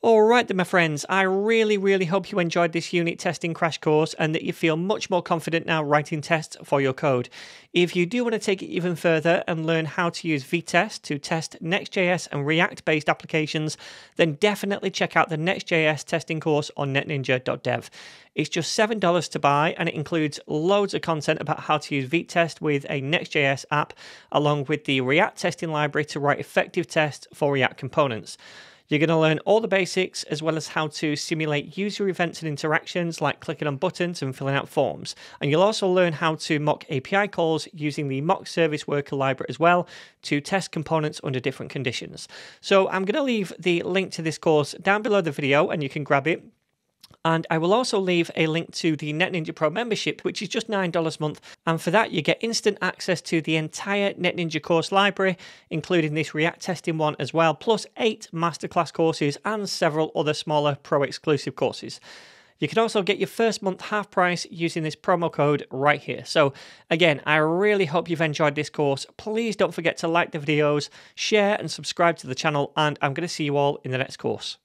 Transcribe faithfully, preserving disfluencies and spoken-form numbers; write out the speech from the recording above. Alright then my friends, I really really hope you enjoyed this unit testing crash course and that you feel much more confident now writing tests for your code. If you do want to take it even further and learn how to use Vitest to test Next.js and React based applications, then definitely check out the Next.js testing course on net ninja dot dev. It's just seven dollars to buy and it includes loads of content about how to use Vitest with a Next.js app along with the React testing library to write effective tests for React components. You're going to learn all the basics as well as how to simulate user events and interactions like clicking on buttons and filling out forms. And you'll also learn how to mock A P I calls using the mock service worker library as well to test components under different conditions. So I'm going to leave the link to this course down below the video and you can grab it. And I will also leave a link to the Net Ninja Pro membership, which is just nine dollars a month. And for that, you get instant access to the entire Net Ninja course library, including this React testing one as well, plus eight masterclass courses and several other smaller pro exclusive courses. You can also get your first month half price using this promo code right here. So again, I really hope you've enjoyed this course. Please don't forget to like the videos, share and subscribe to the channel. And I'm going to see you all in the next course.